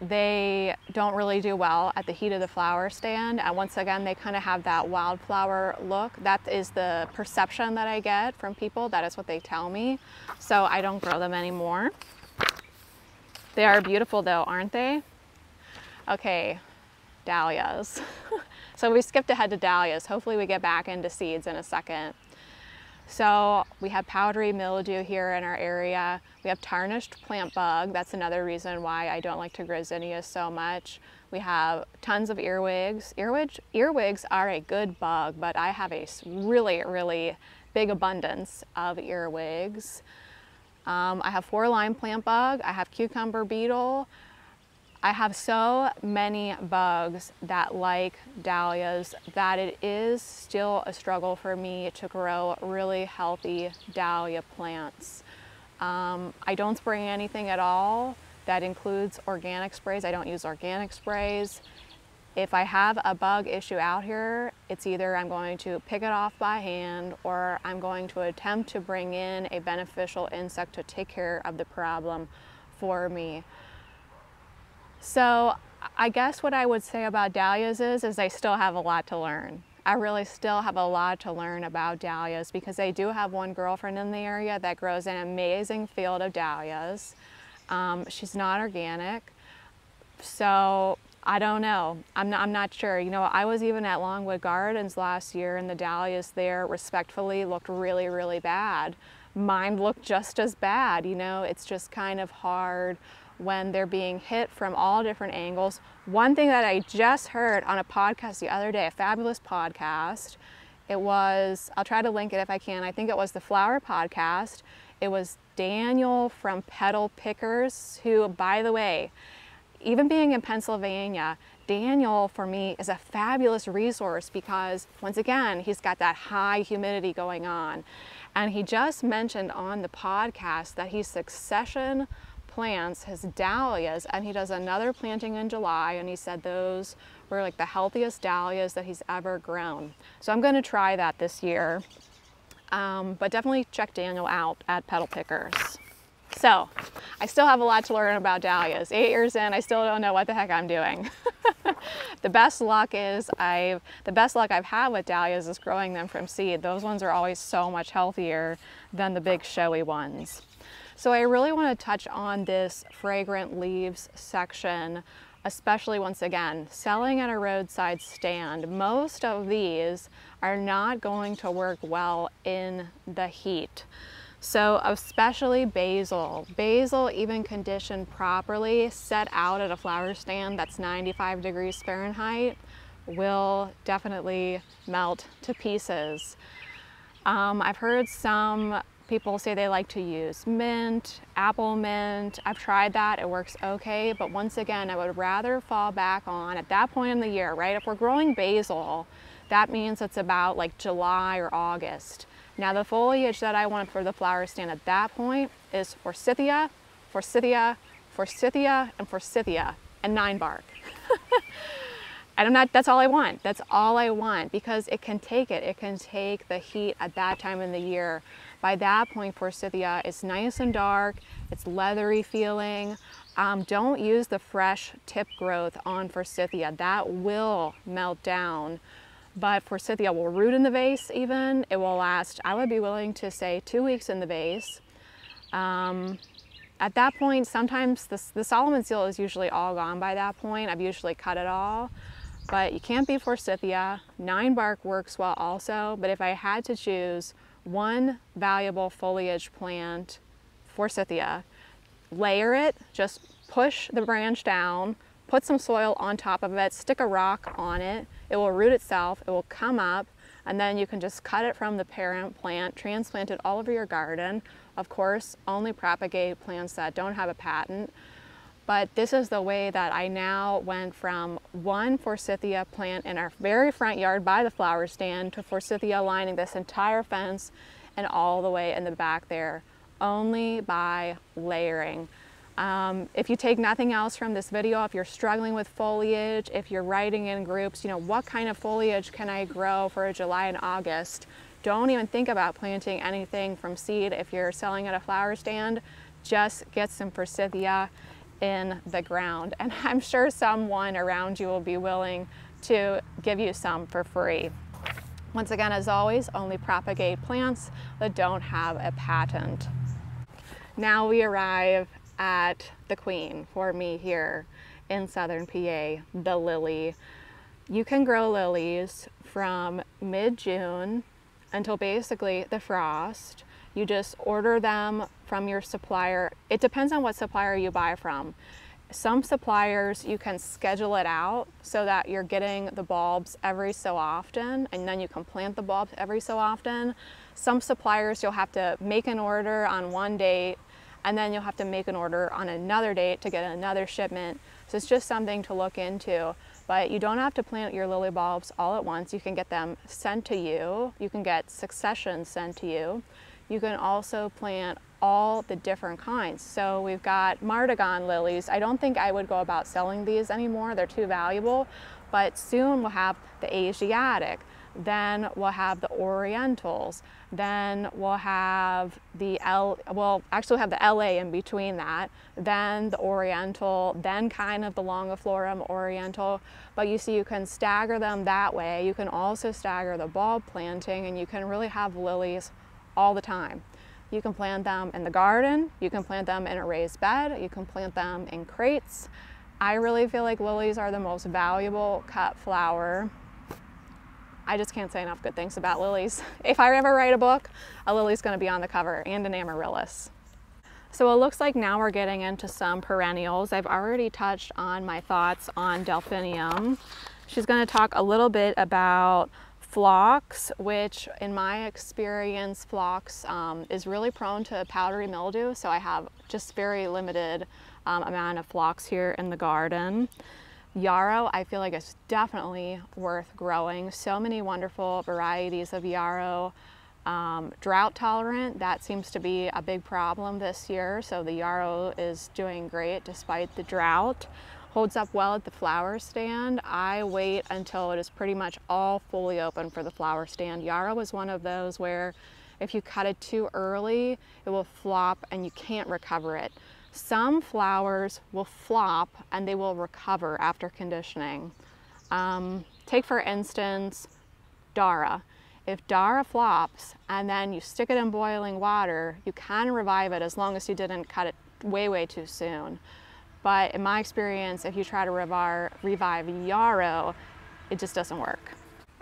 They don't really do well at the heat of the flower stand. And once again, they kind of have that wildflower look. That is the perception that I get from people. That is what they tell me. So I don't grow them anymore. They are beautiful though, aren't they? Okay, dahlias. So we skipped ahead to dahlias. Hopefully we get back into seeds in a second. So we have powdery mildew here in our area. We have tarnished plant bug. That's another reason why I don't like to grow zinnias so much. We have tons of earwigs. Earwig, earwigs are a good bug, but I have a really, really big abundance of earwigs. Um, I have four lime plant bug. I have cucumber beetle. I have so many bugs that like dahlias that it is still a struggle for me to grow really healthy dahlia plants. Um, I don't spray anything at all. That includes organic sprays. I don't use organic sprays. If I have a bug issue out here, it's either I'm going to pick it off by hand or I'm going to attempt to bring in a beneficial insect to take care of the problem for me. So I guess what I would say about dahlias is, is I still have a lot to learn. I really still have a lot to learn about dahlias because I do have one girlfriend in the area that grows an amazing field of dahlias. Um, she's not organic, so I don't know. I'm not, I'm not sure. You know, I was even at Longwood Gardens last year and the dahlias there respectfully looked really, really bad. Mine looked just as bad, you know. It's just kind of hard when they're being hit from all different angles. One thing that I just heard on a podcast the other day, a fabulous podcast, it was, I'll try to link it if I can, I think it was the Flower Podcast. It was Daniel from Petal Pickers, who, by the way, even being in Pennsylvania, Daniel for me is a fabulous resource because, once again, he's got that high humidity going on. And he just mentioned on the podcast that he succession plants his dahlias, and he does another planting in July, and he said those were like the healthiest dahlias that he's ever grown. So I'm going to try that this year. Um, but definitely check Daniel out at Petal Pickers. So I still have a lot to learn about dahlias. Eight years in, I still don't know what the heck I'm doing. The best luck is I've, the best luck I've had with dahlias is growing them from seed. Those ones are always so much healthier than the big showy ones. So I really want to touch on this fragrant leaves section, especially once again, selling at a roadside stand. Most of these are not going to work well in the heat. So especially basil. Basil, even conditioned properly, set out at a flower stand that's ninety-five degrees Fahrenheit, will definitely melt to pieces. Um, I've heard some people say they like to use mint, apple mint. I've tried that, it works okay, but once again, I would rather fall back on, at that point in the year, right? If we're growing basil, that means it's about like July or August. Now the foliage that I want for the flower stand at that point is forsythia, forsythia, forsythia, and forsythia, and nine bark. And I'm not, that's all I want. That's all I want because it can take it. It can take the heat at that time in the year. By that point, forsythia is nice and dark. It's leathery feeling. Um, don't use the fresh tip growth on forsythia. That will melt down. But forsythia will root in the vase even. It will last, I would be willing to say, two weeks in the vase. Um, at that point, sometimes the, the Solomon seal is usually all gone by that point. I've usually cut it all, but you can't be forsythia. Nine bark works well also, but if I had to choose one valuable foliage plant, forsythia, layer it, just push the branch down, put some soil on top of it, stick a rock on it, it will root itself, it will come up, and then you can just cut it from the parent plant, transplant it all over your garden. Of course, only propagate plants that don't have a patent, but this is the way that I now went from one forsythia plant in our very front yard by the flower stand to forsythia lining this entire fence and all the way in the back there, only by layering. Um, if you take nothing else from this video, if you're struggling with foliage, if you're writing in groups, you know, what kind of foliage can I grow for July and August? Don't even think about planting anything from seed. If you're selling at a flower stand, just get some forsythia in the ground. And I'm sure someone around you will be willing to give you some for free. Once again, as always, only propagate plants that don't have a patent. Now we arrive at the queen for me here in Southern P A, the lily. You can grow lilies from mid-June until basically the frost. You just order them from your supplier. It depends on what supplier you buy from. Some suppliers you can schedule it out so that you're getting the bulbs every so often, and then you can plant the bulbs every so often. Some suppliers you'll have to make an order on one date, and then you'll have to make an order on another date to get another shipment. So it's just something to look into. But you don't have to plant your lily bulbs all at once. You can get them sent to you. You can get succession sent to you. You can also plant all the different kinds. So we've got Martagon lilies. I don't think I would go about selling these anymore. They're too valuable. But soon we'll have the Asiatic. Then we'll have the Orientals. Then we'll have the L, well, actually we'll have the L A in between that, then the Oriental, then kind of the Longiflorum Oriental. But you see, you can stagger them that way. You can also stagger the bulb planting, and you can really have lilies all the time. You can plant them in the garden. You can plant them in a raised bed. You can plant them in crates. I really feel like lilies are the most valuable cut flower. I just can't say enough good things about lilies. If I ever write a book, a lily's going to be on the cover, and an amaryllis. So it looks like now we're getting into some perennials. I've already touched on my thoughts on delphinium. She's going to talk a little bit about phlox, which in my experience, phlox um, is really prone to powdery mildew. So I have just very limited um, amount of phlox here in the garden. Yarrow, I feel like it's definitely worth growing. So many wonderful varieties of yarrow. Um, drought tolerant, that seems to be a big problem this year, so the yarrow is doing great despite the drought. Holds up well at the flower stand. I wait until it is pretty much all fully open for the flower stand. Yarrow is one of those where if you cut it too early, it will flop and you can't recover it. Some flowers will flop and they will recover after conditioning. Um, take for instance Dara. If Dara flops and then you stick it in boiling water, you can revive it as long as you didn't cut it way, way too soon. But in my experience, if you try to revive, revive yarrow, it just doesn't work.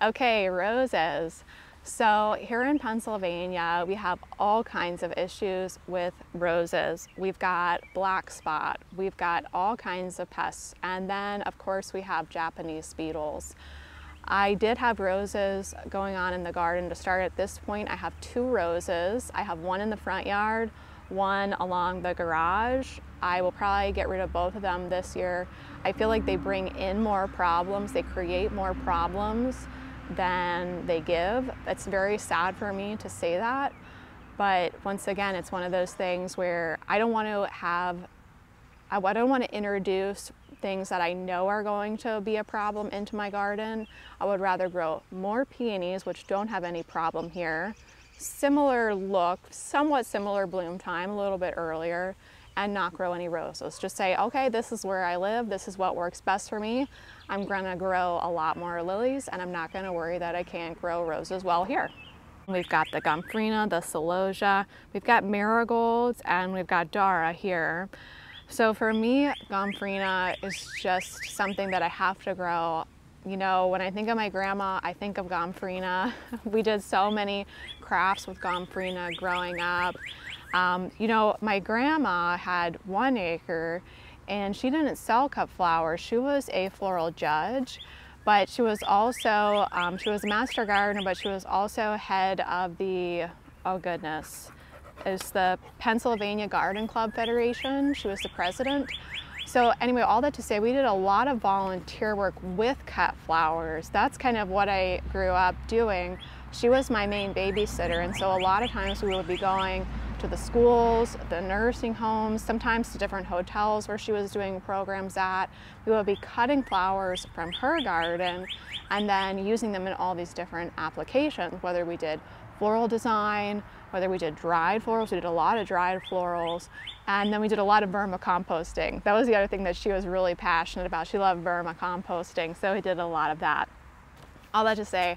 Okay, roses. So here in Pennsylvania, we have all kinds of issues with roses. We've got black spot, we've got all kinds of pests, and then of course we have Japanese beetles. I did have roses going on in the garden to start. At this point, I have two roses. I have one in the front yard, one along the garage. I will probably get rid of both of them this year. I feel like they bring in more problems. They create more problems than they give. It's very sad for me to say that, but once again, it's one of those things where I don't want to have, I don't want to introduce things that I know are going to be a problem into my garden. I would rather grow more peonies, which don't have any problem here. Similar look, somewhat similar bloom time, a little bit earlier, and not grow any roses. Just say, okay, this is where I live, this is what works best for me. I'm gonna grow a lot more lilies, and I'm not gonna worry that I can't grow roses well here. We've got the Gomphrena, the Celosia, we've got marigolds, and we've got Dara here. So for me, Gomphrena is just something that I have to grow. You know, when I think of my grandma, I think of Gomphrena. We did so many crafts with Gomphrena growing up. Um, you know, my grandma had one acre and she didn't sell cut flowers. She was a floral judge, but she was also, um, she was a master gardener, but she was also head of the, oh goodness. Is the Pennsylvania Garden Club Federation. She was the president. So anyway, all that to say, we did a lot of volunteer work with cut flowers. That's kind of what I grew up doing. She was my main babysitter, and so a lot of times we would be going to the schools, the nursing homes, sometimes to different hotels where she was doing programs at. We would be cutting flowers from her garden and then using them in all these different applications, whether we did floral design, whether we did dried florals, we did a lot of dried florals, and then we did a lot of vermicomposting. That was the other thing that she was really passionate about. She loved vermicomposting, so we did a lot of that. All that to say,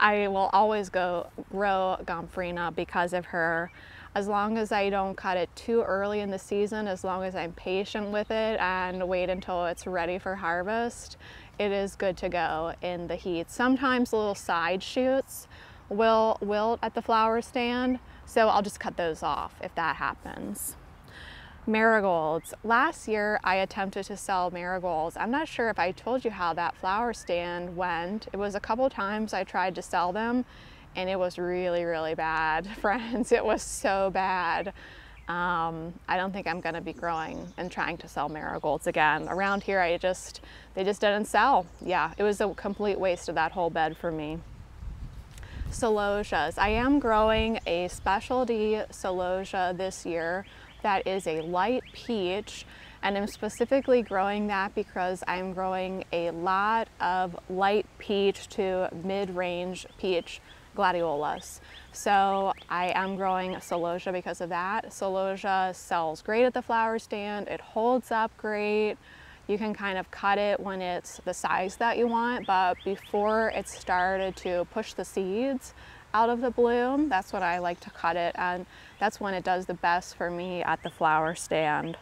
I will always go grow Gomphrena because of her. As long as I don't cut it too early in the season, as long as I'm patient with it and wait until it's ready for harvest, it is good to go in the heat. Sometimes little side shoots will wilt at the flower stand, so I'll just cut those off if that happens. Marigolds. Last year I attempted to sell marigolds. I'm not sure if I told you how that flower stand went. It was a couple times I tried to sell them and it was really, really bad, friends. It was so bad. Um, I don't think I'm gonna be growing and trying to sell marigolds again. Around here, I just, they just didn't sell. Yeah, it was a complete waste of that whole bed for me. Celosias. I am growing a specialty celosia this year that is a light peach, and I'm specifically growing that because I'm growing a lot of light peach to mid-range peach gladiolas. So I am growing celosia because of that. Celosia sells great at the flower stand, it holds up great. You can kind of cut it when it's the size that you want, but before it started to push the seeds out of the bloom, that's when I like to cut it, and that's when it does the best for me at the flower stand.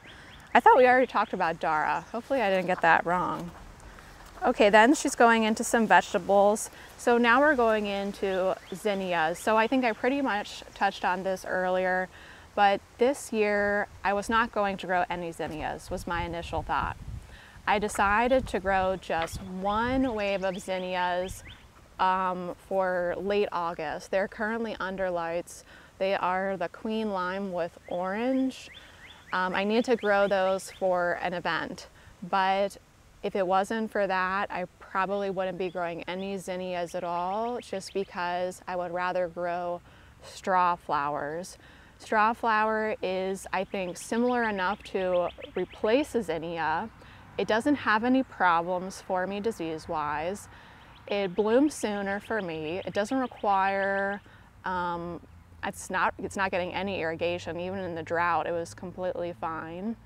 I thought we already talked about Dara. Hopefully I didn't get that wrong. Okay, then she's going into some vegetables. So now we're going into zinnias. So I think I pretty much touched on this earlier, But this year, I was not going to grow any zinnias, was my initial thought. I decided to grow just one wave of zinnias um, for late August. They're currently under lights. They are the queen lime with orange. Um, I need to grow those for an event, but if it wasn't for that, I probably wouldn't be growing any zinnias at all, just because I would rather grow straw flowers. Straw flower is, I think, similar enough to replace a zinnia. It doesn't have any problems for me disease-wise. It blooms sooner for me. It doesn't require, um, it's not, it's not getting any irrigation. Even in the drought, it was completely fine.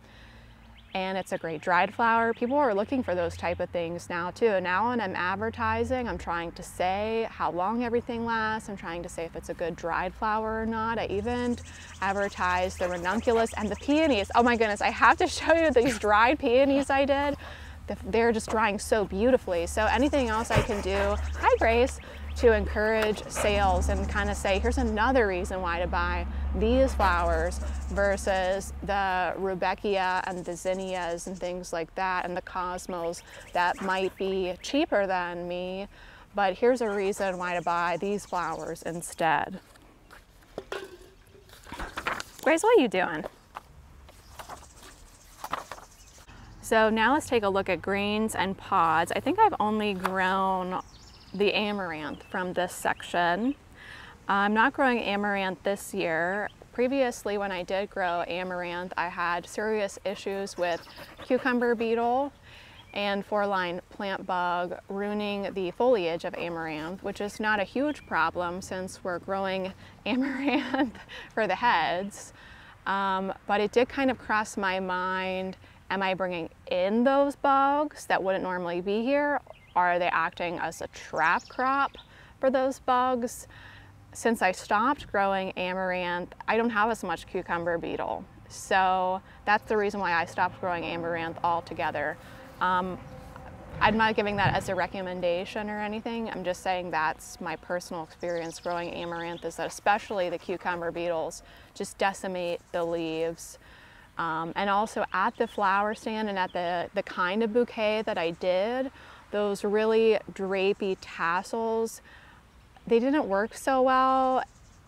And it's a great dried flower. People are looking for those type of things now too. Now when I'm advertising, I'm trying to say how long everything lasts. I'm trying to say if it's a good dried flower or not. I even advertised the ranunculus and the peonies. Oh my goodness, I have to show you these dried peonies I did. They're just drying so beautifully. So anything else I can do, hi Grace, to encourage sales and kind of say, here's another reason why to buy these flowers versus the Rudbeckia and the zinnias and things like that and the cosmos that might be cheaper than me, but here's a reason why to buy these flowers instead. Grace, what are you doing? So now let's take a look at greens and pods. I think I've only grown the amaranth from this section. I'm not growing amaranth this year. Previously, when I did grow amaranth, I had serious issues with cucumber beetle and four-line plant bug ruining the foliage of amaranth, which is not a huge problem since we're growing amaranth for the heads. Um, but it did kind of cross my mind, am I bringing in those bugs that wouldn't normally be here? Are they acting as a trap crop for those bugs? Since I stopped growing amaranth, I don't have as much cucumber beetle. So that's the reason why I stopped growing amaranth altogether. Um, I'm not giving that as a recommendation or anything. I'm just saying that's my personal experience growing amaranth, is that especially the cucumber beetles just decimate the leaves. Um, and also at the flower stand and at the, the kind of bouquet that I did, those really drapey tassels, they didn't work so well,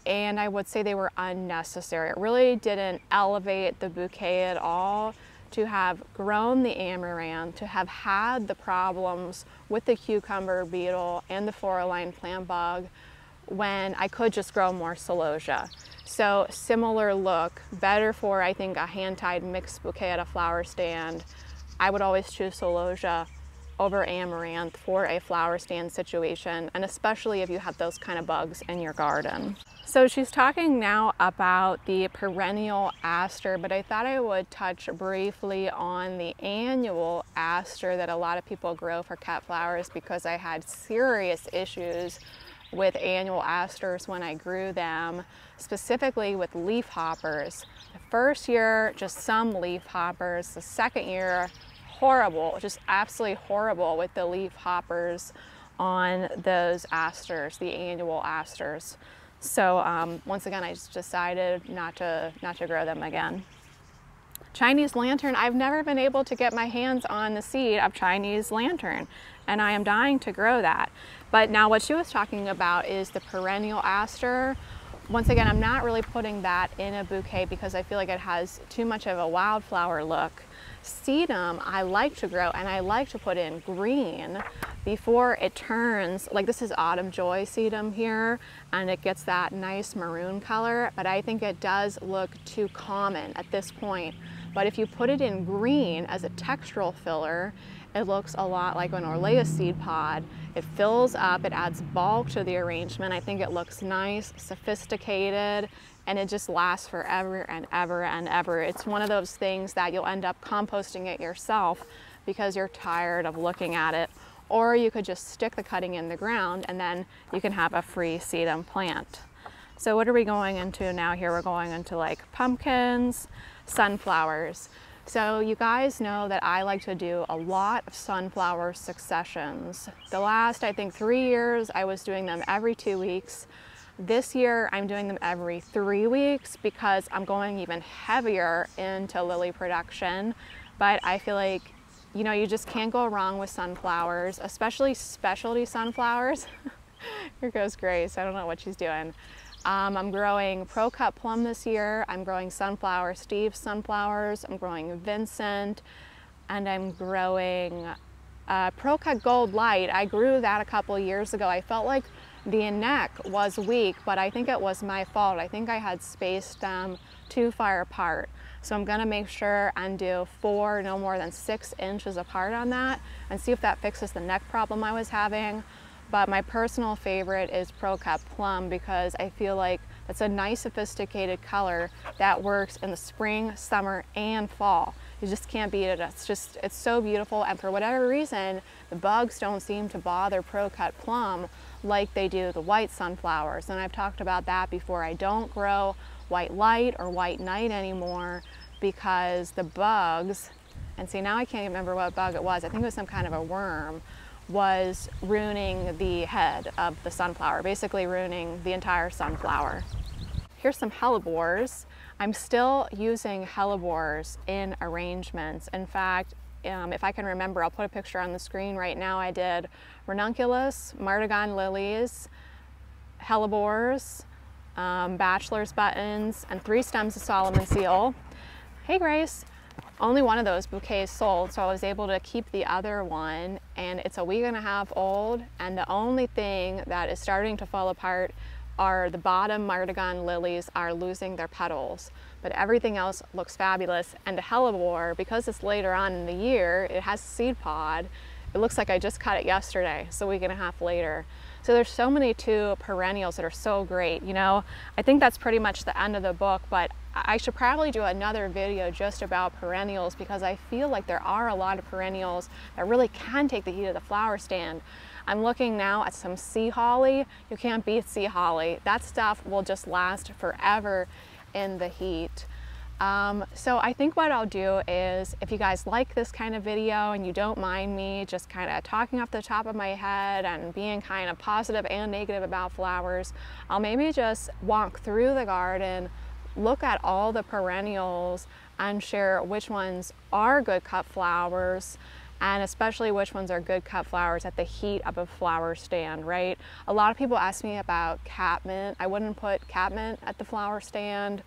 and I would say they were unnecessary. It really didn't elevate the bouquet at all to have grown the amaranth, to have had the problems with the cucumber beetle and the four-line plant bug when I could just grow more celosia. So similar look, better for, I think, a hand-tied mixed bouquet at a flower stand. I would always choose celosia over amaranth for a flower stand situation, and especially if you have those kind of bugs in your garden. So she's talking now about the perennial aster, but I thought I would touch briefly on the annual aster that a lot of people grow for cut flowers, because I had serious issues with annual asters when I grew them, specifically with leaf hoppers. The first year, just some leaf hoppers. The second year, horrible, just absolutely horrible with the leaf hoppers on those asters, the annual asters. So um, once again, I just decided not to, not to grow them again. Chinese lantern, I've never been able to get my hands on the seed of Chinese lantern, and I am dying to grow that. But now what she was talking about is the perennial aster. Once again, I'm not really putting that in a bouquet because I feel like it has too much of a wildflower look. Sedum, I like to grow, and I like to put in green before it turns, like this is Autumn Joy sedum here, and it gets that nice maroon color, but I think it does look too common at this point. But if you put it in green as a textural filler, it looks a lot like an Orlea seed pod. It fills up, it adds bulk to the arrangement. I think it looks nice, sophisticated, and it just lasts forever and ever and ever. It's one of those things that you'll end up composting it yourself because you're tired of looking at it. Or you could just stick the cutting in the ground, and then you can have a free sedum plant. So what are we going into now here? We're going into like pumpkins, sunflowers. So you guys know that I like to do a lot of sunflower successions. The last, I think, three years, I was doing them every two weeks. This year I'm doing them every three weeks because I'm going even heavier into lily production. But I feel like, you know, you just can't go wrong with sunflowers, especially specialty sunflowers. Here goes Grace, I don't know what she's doing. Um, I'm growing ProCut Plum this year. I'm growing sunflower, Steve's sunflowers. I'm growing Vincent, and I'm growing uh, ProCut Gold Light. I grew that a couple years ago. I felt like the neck was weak, but I think it was my fault. I think I had spaced them too far apart. So I'm gonna make sure and do four, no more than six inches apart on that and see if that fixes the neck problem I was having. But my personal favorite is ProCut Plum because I feel like it's a nice sophisticated color that works in the spring, summer, and fall. You just can't beat it. It's just, it's so beautiful. And for whatever reason, the bugs don't seem to bother ProCut Plum like they do the white sunflowers. And I've talked about that before. I don't grow white light or white night anymore because the bugs, and see now I can't even remember what bug it was. I think it was some kind of a worm, was ruining the head of the sunflower, basically ruining the entire sunflower. Here's some hellebores. I'm still using hellebores in arrangements. In fact, um, if I can remember, I'll put a picture on the screen right now. I did ranunculus, martagon lilies, hellebores, um, bachelor's buttons, and three stems of Solomon seal. Hey, Grace. Only one of those bouquets sold, so I was able to keep the other one, and it's a week and a half old, and the only thing that is starting to fall apart are the bottom martagon lilies are losing their petals, but everything else looks fabulous. And the hellebore, because it's later on in the year, it has a seed pod. It looks like I just cut it yesterday, so a week and a half later. So there's so many two perennials that are so great, you know. I think that's pretty much the end of the book, but I should probably do another video just about perennials because I feel like there are a lot of perennials that really can take the heat of the flower stand. I'm looking now at some sea holly. You can't beat sea holly. That stuff will just last forever in the heat. Um, so I think what I'll do is, if you guys like this kind of video and you don't mind me just kind of talking off the top of my head and being kind of positive and negative about flowers, I'll maybe just walk through the garden, look at all the perennials and share which ones are good cut flowers, and especially which ones are good cut flowers at the heat of a flower stand, right? A lot of people ask me about catmint. I wouldn't put catmint at the flower stand.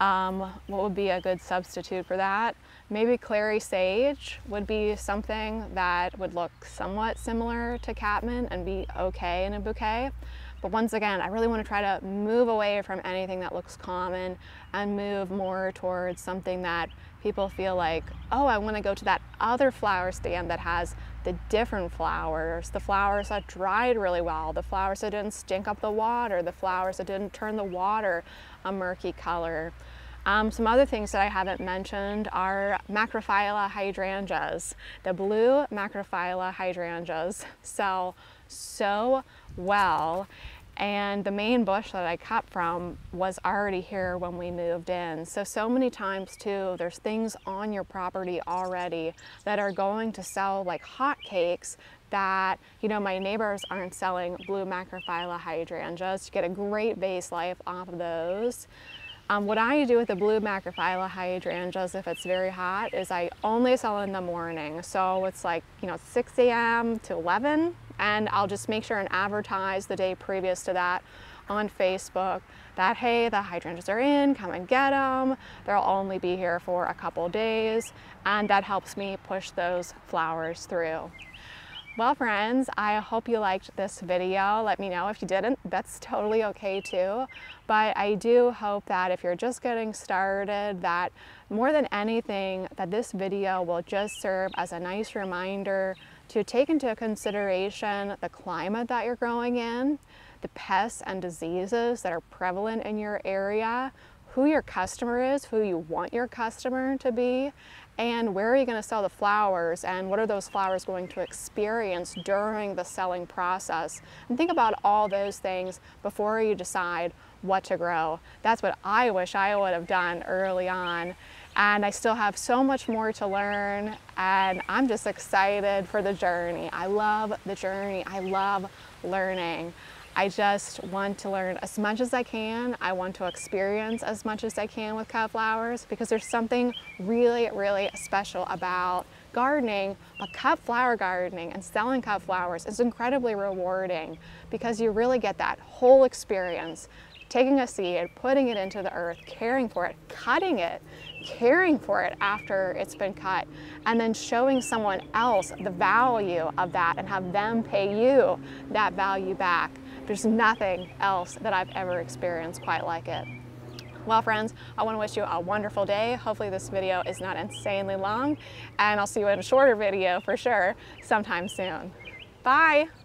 Um, what would be a good substitute for that? Maybe clary sage would be something that would look somewhat similar to catmint and be okay in a bouquet. But once again, I really want to try to move away from anything that looks common and move more towards something that people feel like, oh, I want to go to that other flower stand that has the different flowers, the flowers that dried really well, the flowers that didn't stink up the water, the flowers that didn't turn the water a murky color. Um, some other things that I haven't mentioned are Macrophylla hydrangeas, the blue Macrophylla hydrangeas sell so well, and the main bush that I cut from was already here when we moved in. So, so many times too, there's things on your property already that are going to sell like hotcakes that, you know, my neighbors aren't selling blue Macrophylla hydrangeas. You get a great base life off of those. Um, what I do with the blue Macrophylla hydrangeas, if it's very hot, is I only sell in the morning. So it's like, you know, six a m to eleven, and I'll just make sure and advertise the day previous to that on Facebook that, hey, the hydrangeas are in, come and get them. They'll only be here for a couple days, and that helps me push those flowers through. Well, friends, I hope you liked this video. Let me know if you didn't. That's totally okay too. But I do hope that if you're just getting started, that more than anything, that this video will just serve as a nice reminder to take into consideration the climate that you're growing in, the pests and diseases that are prevalent in your area, who your customer is, who you want your customer to be, and where are you going to sell the flowers, and what are those flowers going to experience during the selling process. And think about all those things before you decide what to grow. That's what I wish I would have done early on. And I still have so much more to learn, and I'm just excited for the journey. I love the journey. I love learning. I just want to learn as much as I can. I want to experience as much as I can with cut flowers because there's something really, really special about gardening, but cut flower gardening and selling cut flowers is incredibly rewarding because you really get that whole experience. Taking a seed, putting it into the earth, caring for it, cutting it, caring for it after it's been cut, and then showing someone else the value of that and have them pay you that value back. There's nothing else that I've ever experienced quite like it. Well, friends, I want to wish you a wonderful day. Hopefully this video is not insanely long, and I'll see you in a shorter video for sure sometime soon. Bye.